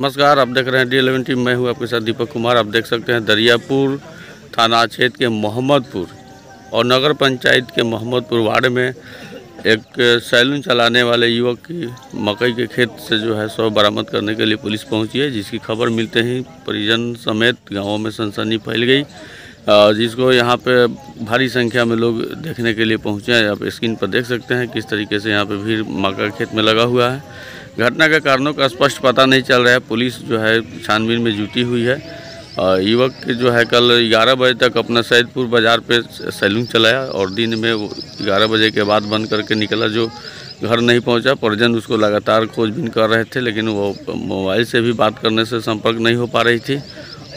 नमस्कार, आप देख रहे हैं D11 टीम। मैं हूं आपके साथ दीपक कुमार। आप देख सकते हैं दरियापुर थाना क्षेत्र के मोहम्मदपुर और नगर पंचायत के मोहम्मदपुर वार्ड में एक सैलून चलाने वाले युवक की मकई के खेत से जो है शव बरामद करने के लिए पुलिस पहुंची है, जिसकी खबर मिलते ही परिजन समेत गाँव में सनसनी फैल गई, जिसको यहाँ पे भारी संख्या में लोग देखने के लिए पहुँचे हैं। आप स्क्रीन पर देख सकते हैं किस तरीके से यहाँ पे भीड़ मक्का खेत में लगा हुआ है। घटना के कारणों का स्पष्ट पता नहीं चल रहा है। पुलिस जो है छानबीन में जुटी हुई है। युवक जो है कल 11 बजे तक अपना सैदपुर बाज़ार पे सैलून चलाया और दिन में 11 बजे के बाद बंद करके निकला। जो घर नहीं पहुंचा, परिजन उसको लगातार खोजबीन कर रहे थे, लेकिन वो मोबाइल से भी बात करने से संपर्क नहीं हो पा रही थी।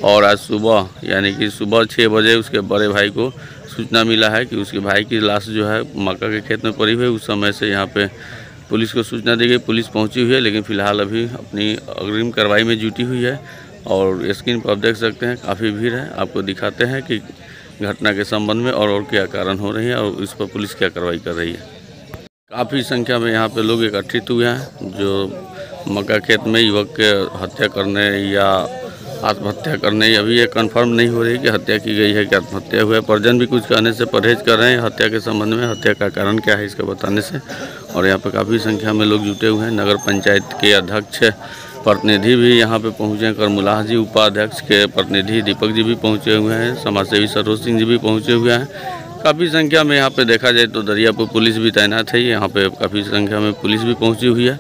और आज सुबह यानी कि सुबह 6 बजे उसके बड़े भाई को सूचना मिला है कि उसके भाई की लाश जो है मक्का के खेत में पड़ी हुई। उस समय से यहाँ पे पुलिस को सूचना दी गई, पुलिस पहुँची हुई है, लेकिन फ़िलहाल अभी अपनी अग्रिम कार्रवाई में जुटी हुई है। और स्क्रीन पर आप देख सकते हैं काफ़ी भीड़ है। आपको दिखाते हैं कि घटना के संबंध में और क्या कारण हो रही है और इस पर पुलिस क्या कार्रवाई कर रही है। काफ़ी संख्या में यहाँ पे लोग एकत्रित हुए हैं जो मक्का खेत में युवक के हत्या करने या आत्महत्या करने, अभी ये कंफर्म नहीं हो रही कि हत्या की गई है कि आत्महत्या हुआ है। परिजन भी कुछ कहने से परहेज कर रहे हैं हत्या के संबंध में, हत्या का कारण क्या है इसका बताने से। और यहाँ पे काफ़ी संख्या में लोग जुटे हुए हैं। नगर पंचायत के अध्यक्ष प्रतिनिधि भी यहाँ पे पहुँचे हैं, कर्मुल्लाह जी उपाध्यक्ष के प्रतिनिधि दीपक जी भी पहुँचे हुए हैं, समाजसेवी सरोज सिंह जी भी पहुँचे हुए हैं। काफ़ी संख्या में यहाँ पे देखा जाए तो दरियापुर पुलिस भी तैनात है। यहाँ पे काफ़ी संख्या में पुलिस भी पहुँची हुई है।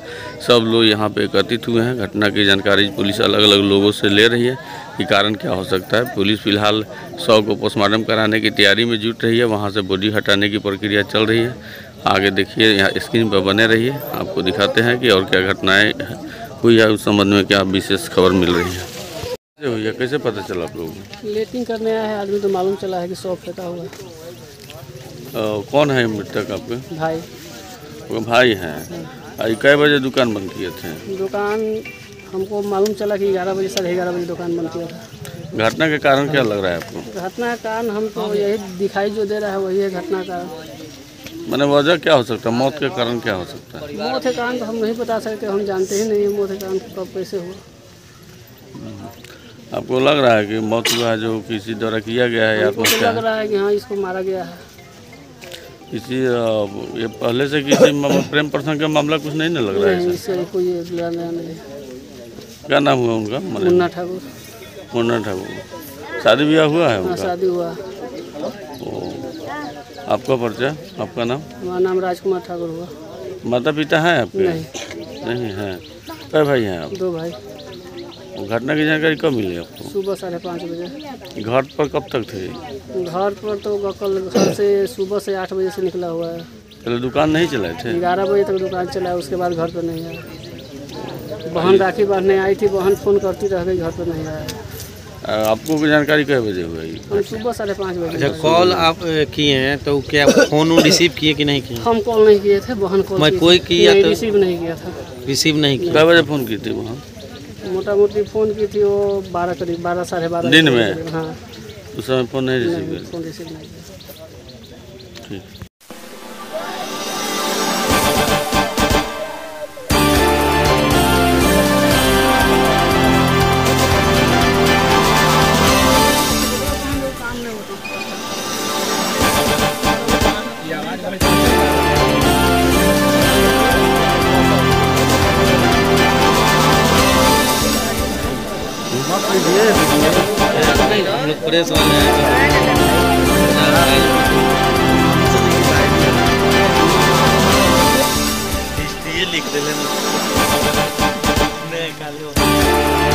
सब लोग यहाँ पे एकत्रित हुए हैं। घटना की जानकारी पुलिस अलग अलग लोगों से ले रही है कि कारण क्या हो सकता है। पुलिस फ़िलहाल शव को पोस्टमार्टम कराने की तैयारी में जुट रही है। वहाँ से बॉडी हटाने की प्रक्रिया चल रही है। आगे देखिए, यहाँ स्क्रीन पर बने रहिए। आपको दिखाते हैं कि और क्या घटनाएँ हुई है, उस संबंध में क्या विशेष खबर मिल रही है। भैया, कैसे पता चला आप लोगों? लेटिंग करने आया है आदमी तो मालूम चला है कि शव फेंका हुआ है। कौन है मृतक आपके? भाई। वो भाई हैं। कई बजे दुकान बंद किए थे? दुकान हमको मालूम चला कि 11 बजे, 11:30 बजे दुकान बंद किया था। घटना के कारण क्या लग रहा है आपको? घटना का कारण हमको तो यही दिखाई जो दे रहा है वही है घटना का। मैंने वजह क्या हो सकता है? मौत के कारण क्या हो सकता है? मौत के कारण तो हम नहीं बता सकते, हम जानते ही नहीं मौत के कारण कब कैसे हुआ। आपको लग रहा है कि मौत हुआ जो किसी द्वारा किया गया है? लग रहा है कि हाँ, इसको मारा गया है किसी, ये पहले से किसी प्रेम प्रसंग का मामला कुछ नहीं ना लग रहा है इससे? कोई नहीं। क्या नाम हुआ उनका? मुन्ना ठाकुर। मुन्ना ठाकुर। शादी ब्याह हुआ है उनका? शादी हुआ। आपका परिचय, आपका नाम? हमारा नाम राजकुमार ठाकुर हुआ। माता पिता हैं आपके? नहीं हैं। कई भाई हैं आप? 2 भाई। घटना की जानकारी कब मिली आपको? सुबह 5:30 बजे। घर पर कब तक थे? घर पर तो कल घर से सुबह से 8 बजे से निकला हुआ है। पहले दुकान नहीं चलाए थे? 11 बजे तक दुकान चलाया, उसके बाद घर पर नहीं आया। बहन राखी बांधने आई थी, बहन फ़ोन करती रह गई, घर पर नहीं आया। आपको कोई जानकारी कई बजे हुई? हम सुबह 5:30 बजे। कॉल आप किए हैं तो क्या फ़ोन रिसीव किए कि नहीं किए? हम कॉल नहीं किए थे, बहन कॉल कोई किया रिसीव नहीं किया था। रिसीव नहीं किया। कई बजे फ़ोन की थी बहन? मोटा मोटी फ़ोन की थी वो 12 करीब, 12 साढ़े 12 दिन में। हाँ, उस समय फ़ोन नहीं रिसीव किया। ठीक। हम लोग प्रेस वाले हैं, लिख दे।